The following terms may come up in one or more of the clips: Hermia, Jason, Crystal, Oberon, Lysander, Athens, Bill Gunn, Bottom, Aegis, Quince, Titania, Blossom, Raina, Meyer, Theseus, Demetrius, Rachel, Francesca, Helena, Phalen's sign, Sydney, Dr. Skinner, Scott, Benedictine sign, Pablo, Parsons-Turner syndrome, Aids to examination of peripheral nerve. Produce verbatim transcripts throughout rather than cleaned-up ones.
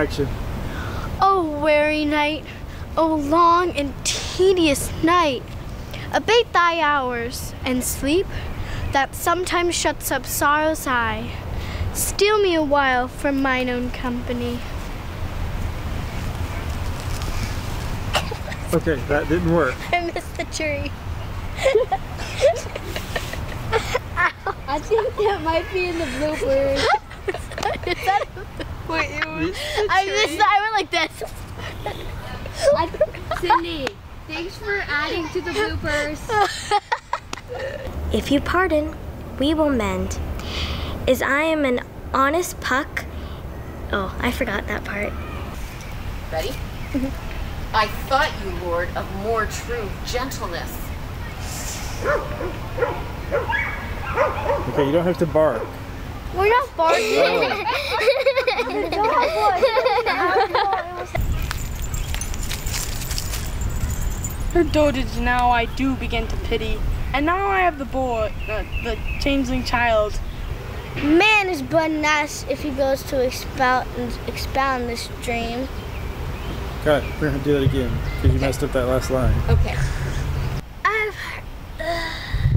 action. Oh, weary night, oh, long and tedious night, abate thy hours, and sleep, that sometimes shuts up sorrow's eye, steal me a while from mine own company. Okay, that didn't work. I missed the tree. I think that might be in the bloopers. Is that a... Wait, you missed the tree? I missed that. I went like this. I, Sydney, thanks for adding to the bloopers. If you pardon, we will mend. As I am an honest Puck. Oh, I forgot that part. Ready? Mm-hmm. I thought you, Lord, of more true gentleness. Okay, you don't have to bark. We're not barking. Her dotage now I do begin to pity, and now I have the boy, uh, the changeling child. Man is but nice if he goes to expound expound this dream. God, we're gonna do that again because you messed up that last line. Okay. I've heard.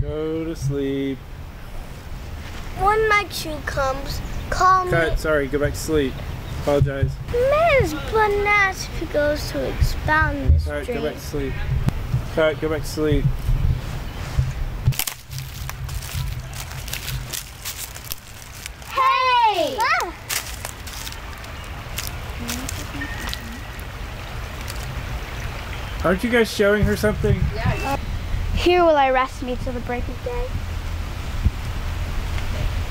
Go to sleep. When my true comes, call me. Cut, sorry, go back to sleep. Apologize. Man is but nice if he goes to expound this All right, dream. Alright, go back to sleep. Cut, go back to sleep. Hey! Ah. Aren't you guys showing her something? Yeah. Here will I rest me till the break of day.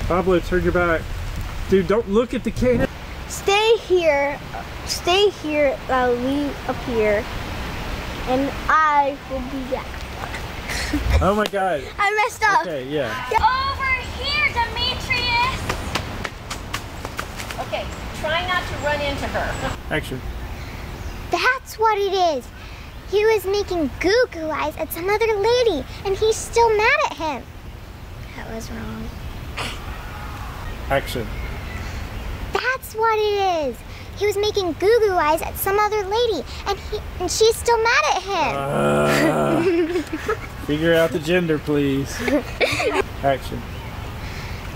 Pablo, turn your back. Dude, don't look at the camera. Stay here, stay here, uh, we appear, and I will be back. Oh my God. I messed up. Okay, yeah. Over here, Demetrius. Okay, try not to run into her. Action. That's what it is. He was making goo-goo eyes at some other lady, and he's still mad at him. That was wrong. Action. That's what it is. He was making goo-goo eyes at some other lady, and he and she's still mad at him. Uh, figure out the gender, please. Action.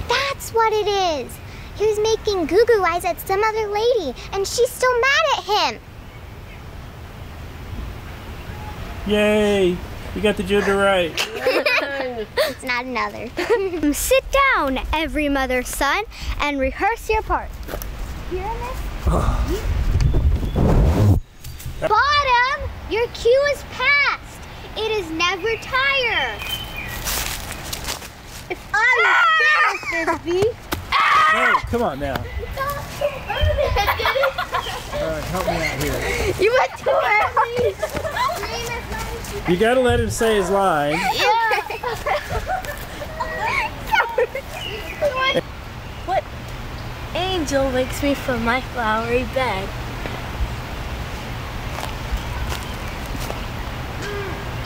That's what it is. He was making goo-goo eyes at some other lady, and she's still mad at him. Yay! You got the gender right. It's not another. Sit down, every mother's son, and rehearse your part. Hear this? Oh. Bottom, your cue is past. It is never tire. If I was there, Frisbee. Ah! No, come on now. Alright, help me out here. You went too early. You gotta let him say his line. Yeah. What angel wakes me from my flowery bed?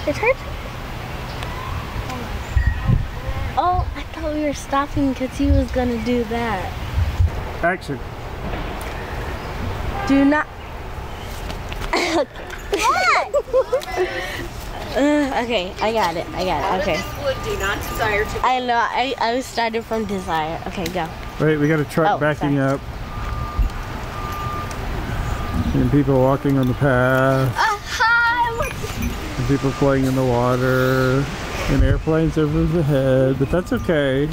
It hurt? Oh, I thought we were stopping because he was going to do that. Action. Do not... What? Uh, okay, I got it. I got it. Okay. Wood, do not desire to. I know. I I was started from desire. Okay, go. Wait, we got a truck oh, backing sorry. up, and people walking on the path, uh-huh. and people playing in the water, and airplanes over the head. But that's okay.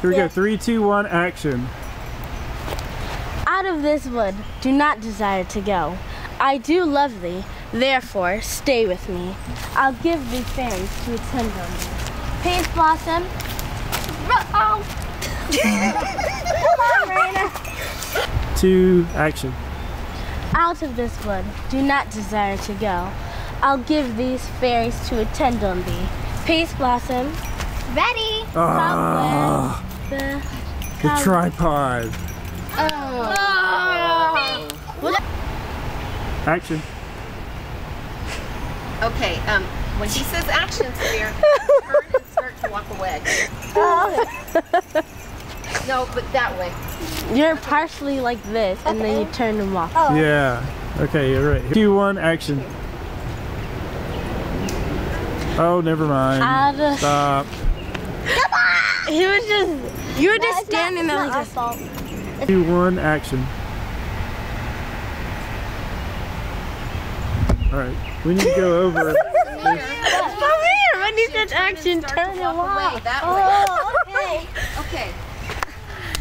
Here we go. Three, two, one, action. Out of this wood, do not desire to go. I do love thee. Therefore, stay with me. I'll give thee fairies to attend on me. Paint Blossom. Oh. Come on, Raina. Two, action. Out of this wood, do not desire to go. I'll give these fairies to attend on thee. Paint Blossom. Ready. Oh, the, the tripod. Oh. Oh. What? Action. Okay, um, when she says action, Samir, turn and start to walk away. Oh. No, but that way. You're partially like this, okay. And then you turn them off. Oh. Yeah. Okay, you're right. Do one action. Oh, never mind. I'll Stop. Come on! He was just. You were no, just standing there like this. Do one action. Alright, we need to go over. That's from here! When you said action, turn it off. Oh, okay. Okay.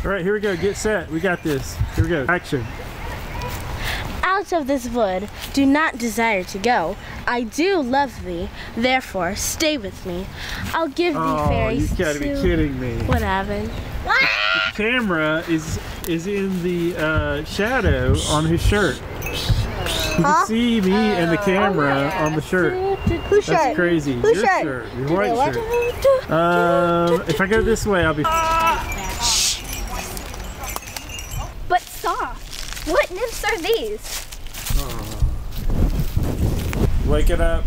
Alright, here we go. Get set. We got this. Here we go. Action. Out of this wood do not desire to go. I do love thee, therefore stay with me. I'll give oh, thee fairies. You gotta to... be kidding me. What happened? The camera is is in the uh, shadow on his shirt. You can see me and the camera on the shirt. Who's shirt? That's crazy. Who's Your shirt? shirt. Your white shirt. Um, if I go this way, I'll be. But soft. What nymphs are these? Oh. Wake it up.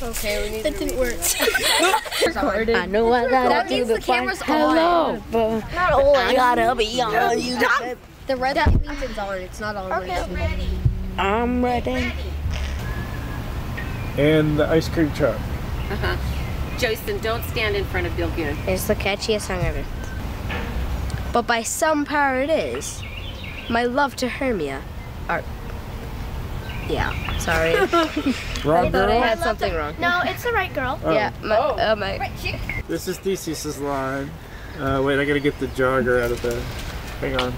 Okay, we need that to didn't work. That. I know I gotta that do the, the camera's Hello, but I gotta be on no, you. Stop. The red light means it's on. It's not on. Okay, I'm ready. I'm ready. And the ice cream truck. Uh huh. Jason, don't stand in front of Bill Gunn. It's the catchiest song ever. But by some power it is. My love to Hermia. Art. Yeah, sorry. Wrong I girl? I had something wrong. No, it's the right girl. Oh. Yeah, my, oh. uh, my. Right chick. This is Theseus's line. Uh, wait, I gotta get the jogger out of the. Hang on.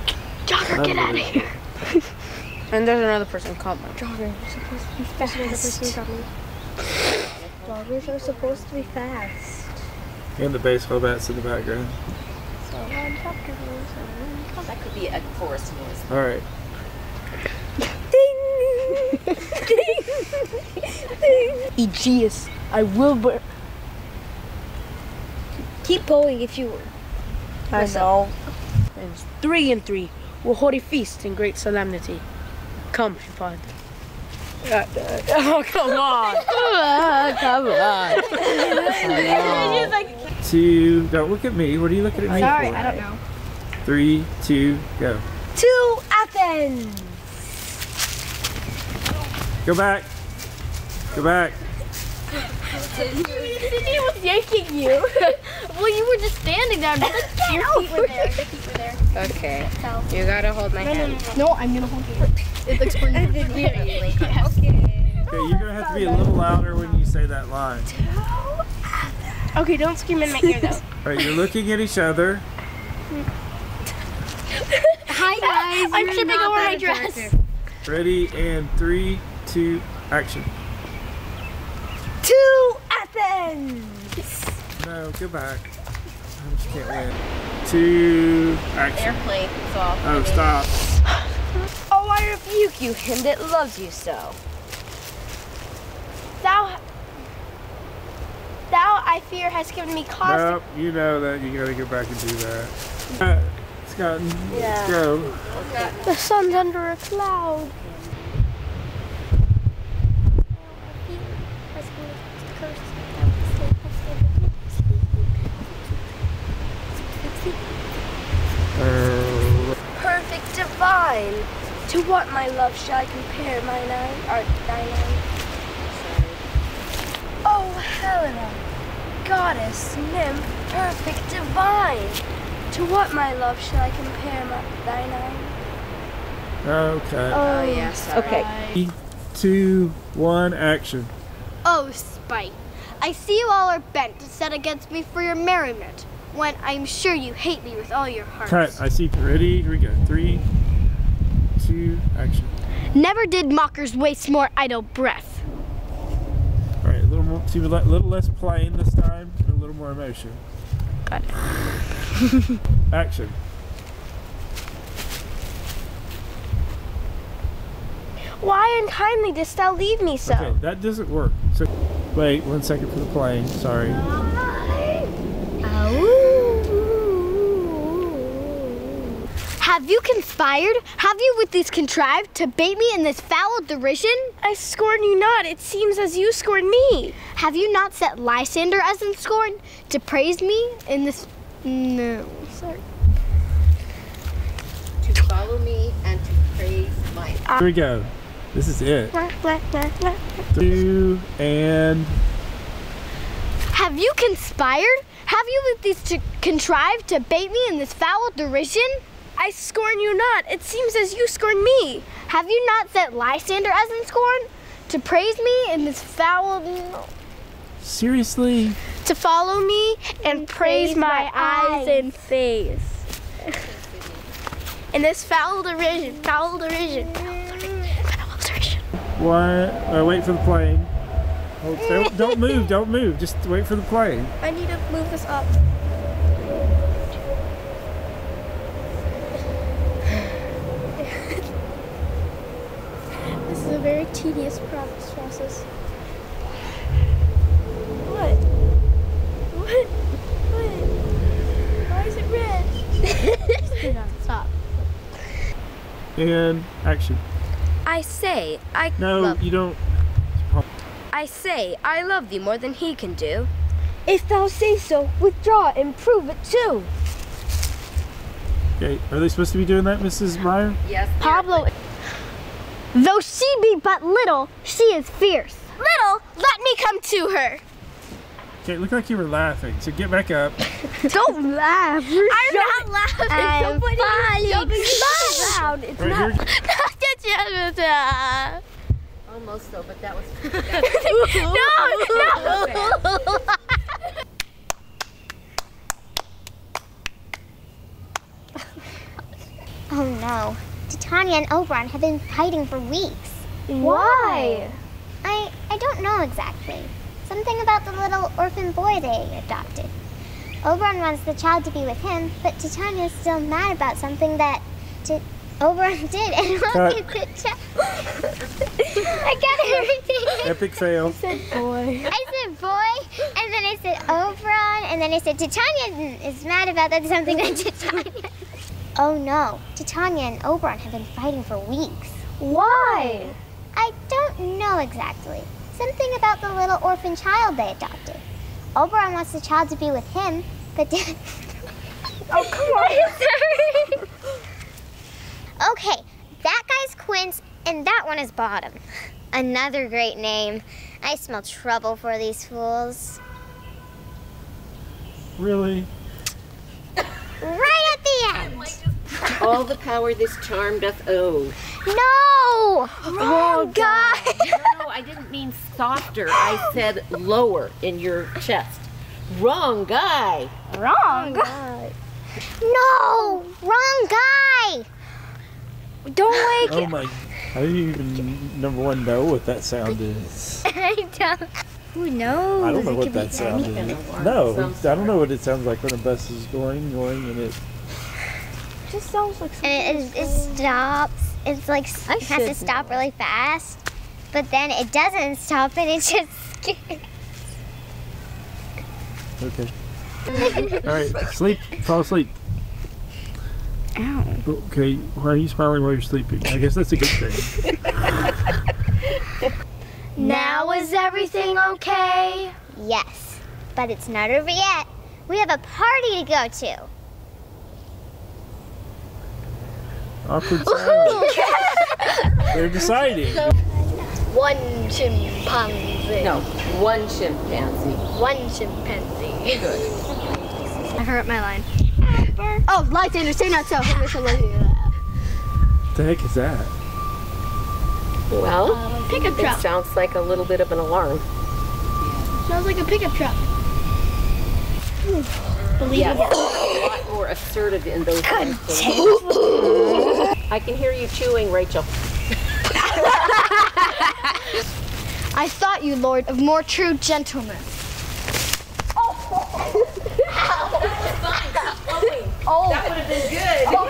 Jogger, get out of here. And there's another person called Mike. Joggers are supposed to be fast. Joggers are supposed to be fast. And the baseball bats in the background. So uncomfortable. So that could be a chorus noise. All right. Aegis, I will burn. Keep going if you will. I know. And three and three will hold a feast in great solemnity. Come, she father. Oh, come on. Oh, come on. Come on. Two, don't look at me. What are you looking at me Sorry, for? Sorry, I don't know. Three, two, go. To Athens. Go back. Go back. Sydney was yanking you. Well, you were just standing there. But your feet were there. Your feet were there. Okay. So. You gotta hold my no, hand. No, no, no. No, I'm gonna hold you. It looks pretty yes. Okay. Okay, you're gonna have to be a little louder when you say that line. Okay, don't scream in my ear though. All right, you're looking at each other. Hi guys. I'm tripping over my dress. Character. Ready and three. Two, action. To Athens! No, go back. I just can't win. To action. Airplane. It's off. Oh, stop. Oh, I rebuke you, him that loves you so. Thou, thou, I fear, has given me cause. Nope, you know that. You gotta go back and do that. Uh, Scott, yeah. Let's go. Okay. The sun's under a cloud. Perfect divine. To what my love shall I compare mine eye or thine eye? Oh Helena, goddess, nymph, perfect divine. To what my love shall I compare my thine eye? Okay. Oh yes. Yeah, okay. Three, two, one, action. Oh spite! I see you all are bent to set against me for your merriment. When I'm sure you hate me with all your heart. Alright, I see. Ready? Here we go. Three, two, action. Never did mockers waste more idle breath. Alright, a little more, see, a little less plain this time, and a little more emotion. Got it. Action. Why unkindly didst thou leave me so? Okay, that doesn't work. So, wait one second for the plane. Sorry. Ooh, ooh, ooh. Have you conspired? Have you with these contrived to bait me in this foul derision? I scorn you not. It seems as you scorn me. Have you not set Lysander as in scorn to praise me in this? No, sorry. To follow me and to praise my. Here we go. This is it. Blah, blah, blah, blah. Two and. Have you conspired? Have you with these to contrived to bait me in this foul derision? I scorn you not. It seems as you scorn me. Have you not set Lysander as in scorn to praise me in this foul? Seriously? To follow me and, and praise, praise my, my eyes, eyes and face. In this foul derision, foul derision, foul derision, foul derision. What? Uh, wait for the plane. Hold, don't, don't move, don't move. Just wait for the plane. I need to move this up. This is a very tedious process. What? What? What? Why is it red? No, stop. And action. I say, I No, love you don't. I say, I love thee more than he can do. If thou say so, withdraw and prove it too. Okay, are they supposed to be doing that, Missus Meyer? Yes. Pablo. Though she be but little, she is fierce. Little? Let me come to her. Okay, it looked like you were laughing, so get back up. Don't laugh. You're I'm not laughing. I'm falling. It's not loud. It's right not. Here. Almost though, but that was no, no. Oh no, Titania and Oberon have been fighting for weeks. Why? I I don't know exactly. Something about the little orphan boy they adopted. Oberon wants the child to be with him, but Titania's still mad about something that T Oberon did and won't give the child. I got everything. Epic fail. I said boy. I said boy, and then I said Oberon, and then I said Titania is mad about that something that Titania. Oh no, Titania and Oberon have been fighting for weeks. Why? I don't know exactly. Something about the little orphan child they adopted. Oberon wants the child to be with him, but then. Oh, come on. I'm sorry. Okay, that guy's Quince, and that one is Bottom. Another great name. I smell trouble for these fools. Really? Right at the end! All the power this charm doth owe. No! Wrong oh, guy! No, no, I didn't mean softer. I said lower in your chest. Wrong guy! Wrong guy! No! Wrong guy! Don't wake it. Oh my, I didn't even, number one, know what that sound is. I don't. Who knows? I don't know it what that sound is. No, I don't know what it sounds like when a bus is going, going, and it. It just sounds like something. It, it stops. It's like, I it has to stop know. really fast. But then it doesn't stop, and it just skips. Okay. All right, sleep, fall asleep. Ow. Okay, why are you smiling while you're sleeping? I guess that's a good thing. Now is everything okay? Yes, but it's not over yet. We have a party to go to. Awkward silence. They're deciding. One chimpanzee. No, one chimpanzee. One chimpanzee. Good. I hurt my line. Oh, Lysander, say not so. What the heck is that? Well, uh, pickup truck. It sounds like a little bit of an alarm. Yeah. Sounds like a pickup truck. Believable. Yeah, a lot more assertive in those kinds of things. I can hear you chewing, Rachel. I thought you, Lord, of more true gentleness. Oh, that would have been good. Oh.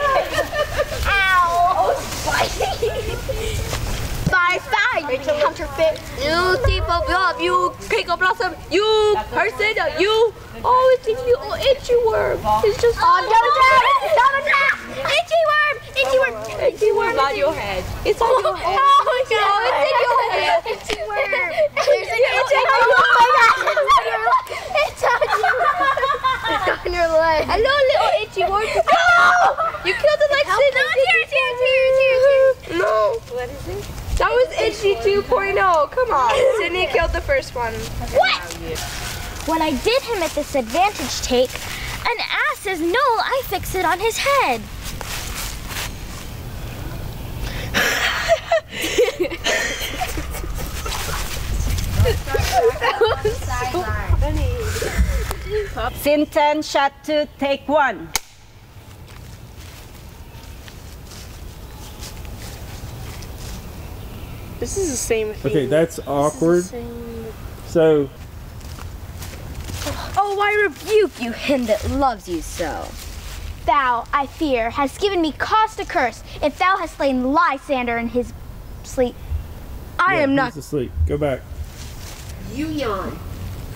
Ow! Oh, spicy! Bye, bye. Rachel counterfeit. You people, you cake of blossom, you person, you. Oh, it's you, oh, itchy worm. It's just. Oh, double tap, double tap. Itchy worm, itchy worm, itchy worm. It's on your head. It's on your head. Oh my God! No, it's in your head. Itchy worm. There's an itchy worm. Oh my God! It's on your leg. It's on your leg. Hello, little itchy worm. No! You killed it like Sydney. Tears, tears, tears, tears. No. What is it? That was itchy two point oh. Come on. Sydney killed the first one. What? When I did him at this advantage take, an ass says no, I fix it on his head. That was so funny. Sinton shot two, take one. This is the same thing. Okay, that's awkward. So. Oh, I rebuke you, him that loves you so. Thou, I fear, hast given me cause to curse if thou hast slain Lysander in his sleep. I yeah, am not. He's asleep. Go back. You yawn.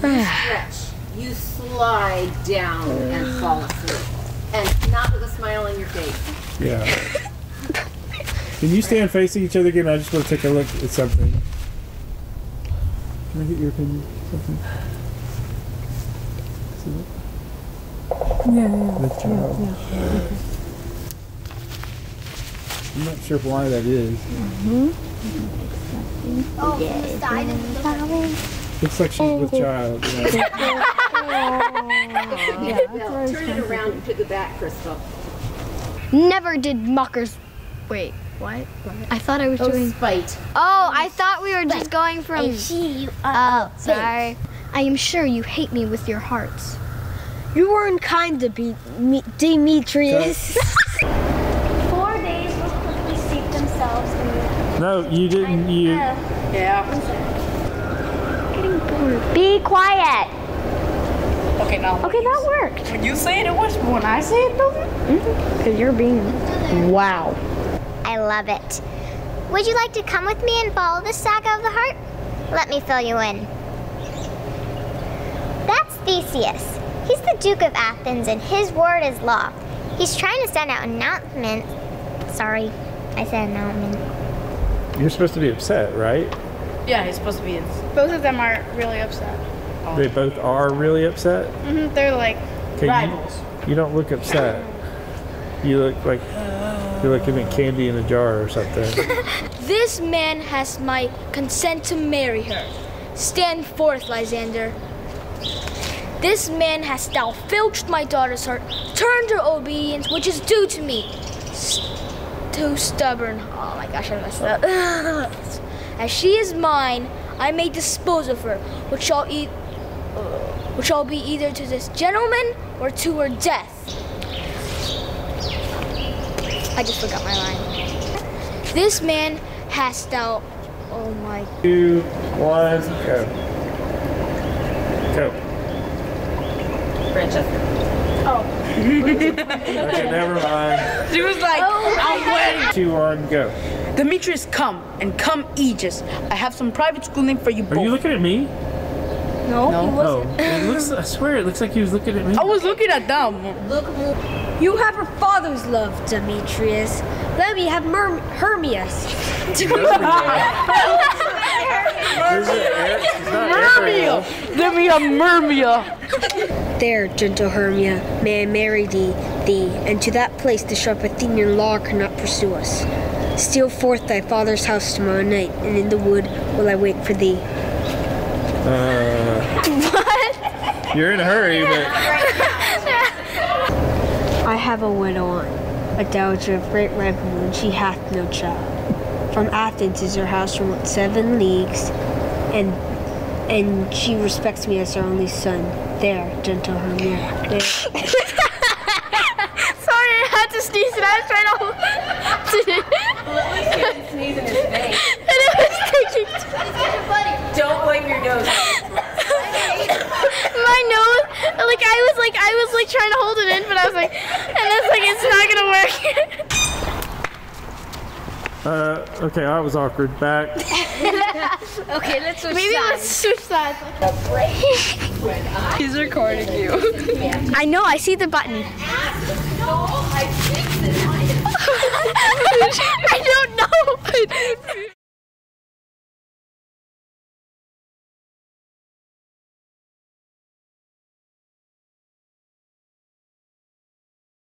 You stretch. You slide down and fall asleep. And not with a smile on your face. Yeah. Can you stand facing each other again? I just want to take a look at something. Can I get your opinion? Something? Yeah, yeah, yeah. Child. yeah, yeah. I'm not sure why that is. Mm-hmm. Oh, from the side and the side. Looks like she's with child. Yeah. Yeah, no, turn it around and put the back, Crystal. Never did mockers. Wait. What? I thought I was oh, doing spite. Oh, I thought we were just going from. Oh, sorry. I am sure you hate me with your hearts. You were unkind to be me, Demetrius. Four days will quickly steep themselves in the. No, you didn't. You. Yeah. Getting bored. Be quiet. Okay, now. Okay, that worked. When you say it, it works. But when I say it, doesn't. Mm-hmm. Because you're being. Wow. I love it. Would you like to come with me and follow the saga of the heart? Let me fill you in. That's Theseus. He's the Duke of Athens and his word is law. He's trying to send out announcements. Sorry, I said announcement. You're supposed to be upset, right? Yeah, he's supposed to be. Both of them are really upset. Oh. They both are really upset? Mm-hmm, they're like rivals. You, you don't look upset. You look like... You're like giving candy in a jar or something. This man has my consent to marry her. Stand forth, Lysander. This man hast thou filched my daughter's heart, turned her obedience, which is due to me. Too stubborn. Oh my gosh, I messed up. As she is mine, I may dispose of her, which shall, e which shall be either to this gentleman or to her death. I just forgot my line. This man hast thou... Oh my... Two, one, go. Go. Francesca. Oh. Okay, never mind. She was like, oh, I'm waiting. Two, one, go. Demetrius, come, and come Aegis. I have some private schooling for you both. Are you looking at me? No, no. He wasn't. No. It looks, I swear it looks like he was looking at me. I was looking at them. Look, look. You have her father's love, Demetrius. Let me have Herm Hermia's. Hermia! Let me have Hermia! There, gentle Hermia, may I marry thee, thee, and to that place the sharp Athenian law cannot pursue us. Steal forth thy father's house tomorrow night, and in the wood will I wait for thee. Uh, what? You're in a hurry, but... I have a widow aunt, a dowager of great revenue, and she hath no child. From Athens is her house remote seven leagues, and and she respects me as her only son. There, gentle Hermia. There. Sorry, I had to sneeze, and I was trying to. Well, at least you didn't sneeze in his face. And I was thinking. It's kind of funny. Don't wipe your nose. My nose, like I was like I was like trying to hold it in, but I was like, and it's like it's not gonna work. uh, okay, I was awkward. Back. Okay, let's switch Maybe sides. let's switch sides. He's recording you. I know, I see the button.